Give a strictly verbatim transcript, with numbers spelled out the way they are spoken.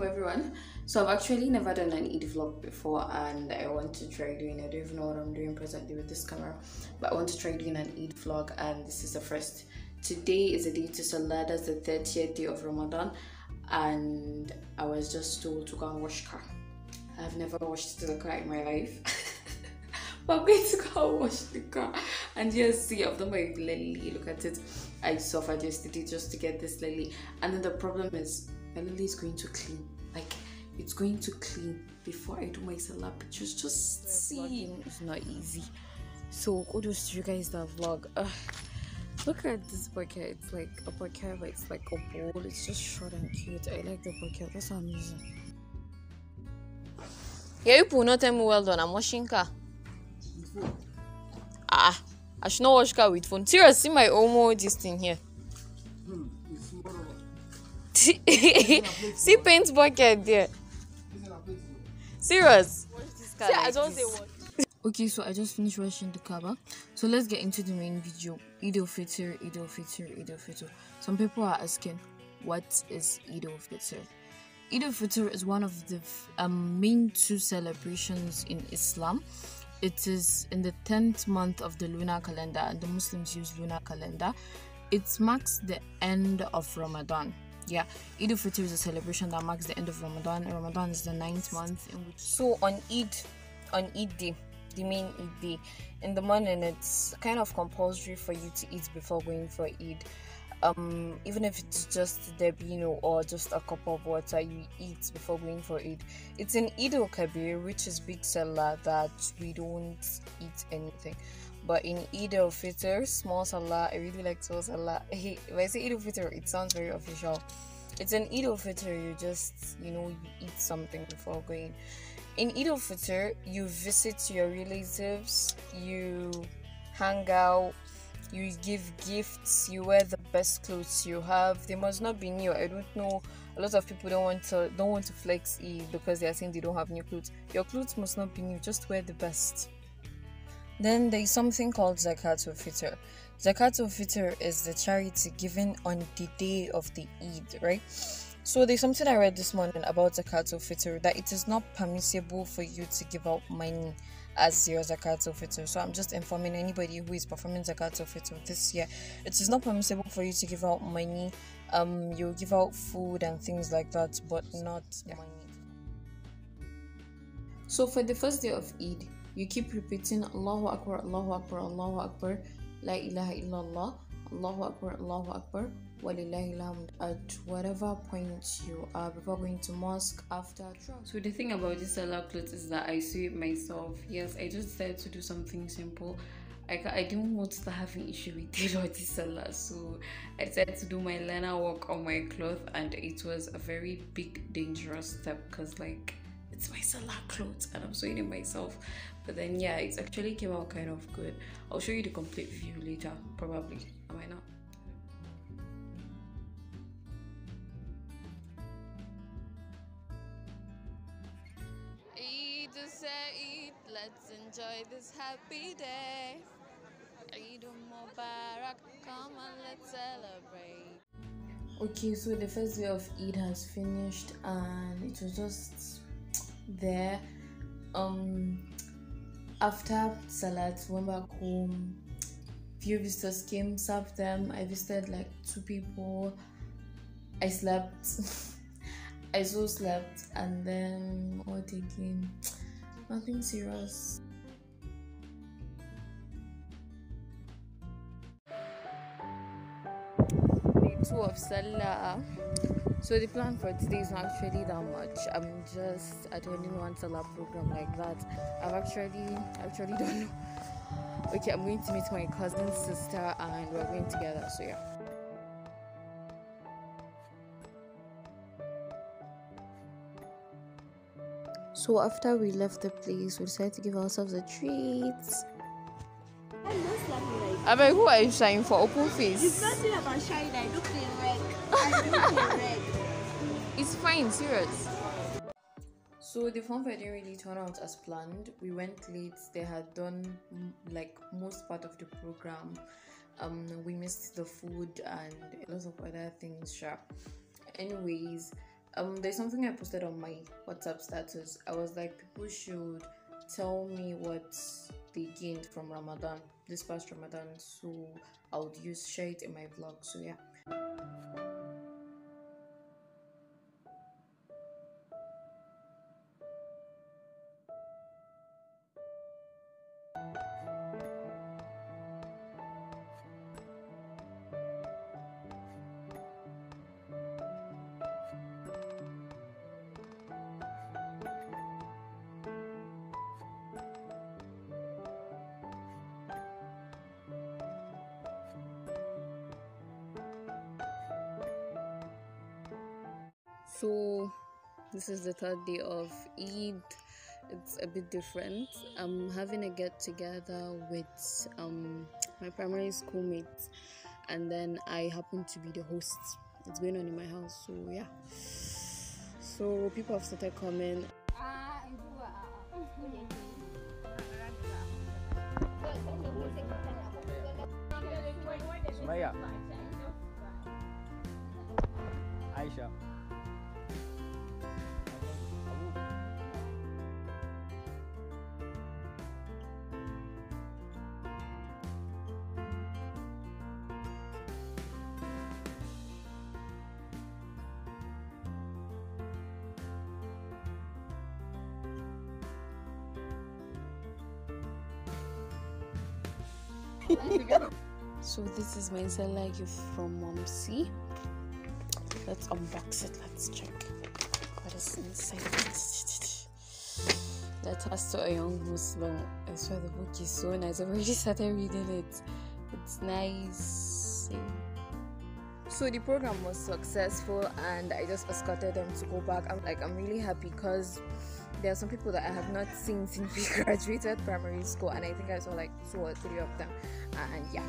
alaikum everyone. So I've actually never done an Eid vlog before and I want to try doing, I don't even know what I'm doing presently with this camera, but I want to try doing an Eid vlog and this is the first. Today is a day to Salah, that's the thirtieth day of Ramadan and I was just told to go and wash car. I've never washed the car in my life. I'm going to go wash the car and just see. I've done my lily, look at it. I suffered yesterday just to get this lily, and then the problem is my lily is going to clean, like it's going to clean before I do my salah pictures. Just see, it's not easy. So kudos to you guys that vlog. Ugh. Look at this bucket, it's like a bucket, but it's like a bowl. It's just short and cute. I like the bucket, that's amazing. Yeah, you put no time. Well done, I'm washing car. Ah, I should not wash car with phone. Seriously, my Omo, this thing here. Mm, it's more like... See paint bucket there. Serious. Wash this car. See, like I don't say wash. Okay, so I just finished washing the car. So let's get into the main video. Eid al-Fitr, Eid al-Fitr, Eid al-Fitr. Some people are asking, what is Eid al-Fitr? Eid al-Fitr is one of the um, main two celebrations in Islam. It is in the tenth month of the lunar calendar, and the Muslims use lunar calendar. It marks the end of Ramadan. Yeah, Eid al-Fitr is a celebration that marks the end of Ramadan. Ramadan is the ninth month. In which so on Eid, on Eid day, the main Eid day, in the morning, it's kind of compulsory for you to eat before going for Eid. Um, even if it's just debino or just a cup of water, you eat before going for Eid. It's in Eid al-Kabir, which is big salah, that we don't eat anything. But in Eid al-Fitr, small salah, I really like small salah. Hey, if I say Eid al-Fitr, it sounds very official. It's in Eid al-Fitr, you just, you know, you eat something before going. In Eid al-Fitr, you visit your relatives, you hang out, you give gifts, you wear the best clothes you have. They must not be new. I don't know, a lot of people don't want to don't want to flex Eid because they are saying they don't have new clothes. Your clothes must not be new, just wear the best. Then there is something called Zakat al-Fitr. Zakat al-Fitr is the charity given on the day of the Eid, right? So there's something I read this morning about Zakat al-Fitr, that it is not permissible for you to give out money as your Zakat al-Fitr. So I'm just informing anybody who is performing Zakat al-Fitr this year, it is not permissible for you to give out money. Um, you'll give out food and things like that, but not yeah. money. So for the first day of Eid, you keep repeating Allahu Akbar, Allahu Akbar, Allahu Akbar, La ilaha illallah, Allahu Akbar, Allahu Akbar, Walilah illam, at whatever point you are before going to mosque, after. So the thing about this salah clothes is that I sew it myself. Yes, I just decided to do something simple. I, I didn't want to have an issue with it or this salah, so I decided to do my learner work on my cloth, and it was a very big dangerous step because like it's my salah clothes and I'm sewing it myself. But then yeah, it actually came out kind of good. I'll show you the complete view later, probably. Am I not? Eid is Eid, let's enjoy this happy day. Eid al-Mubarak, come on, let's celebrate. Okay, so the first day of Eid has finished and it was just there. Um, after Salat, went back home. Few visitors came, served them. I visited like two people. I slept. I so slept, and then what again? Nothing serious. Day two of Salah. So the plan for today is not actually that much. I'm just attending one Salah program like that. I've actually actually don't know. Okay, I'm going to meet my cousin's sister and we're going together, so yeah. So after we left the place, we decided to give ourselves a treat. I'm not slapping like I mean, who are you shining for? Open face. It's nothing about shining. I look in red. I look in red. It's fine, serious. So the funfair didn't really turn out as planned. We went late. They had done like most part of the program. Um, we missed the food and lots of other things. Sharp. Anyways, Um, there's something I posted on my WhatsApp status. I was like, people should tell me what they gained from Ramadan, this past Ramadan, so I would use share it in my vlog. So yeah. So this is the third day of Eid. It's a bit different. I'm having a get together with um, my primary schoolmates, and then I happen to be the host. It's going on in my house, so yeah. So people have started coming. Maya. Aisha. So this is my Zella gift from Mom C. Let's unbox it. Let's check what is inside. That has to a young Muslim. I swear the book is so nice. I've already started reading it. It's nice. So the program was successful, and I just escorted them to go back. I'm like, I'm really happy because there are some people that I have not seen since we graduated primary school, and I think I saw like two or three of them, and yeah.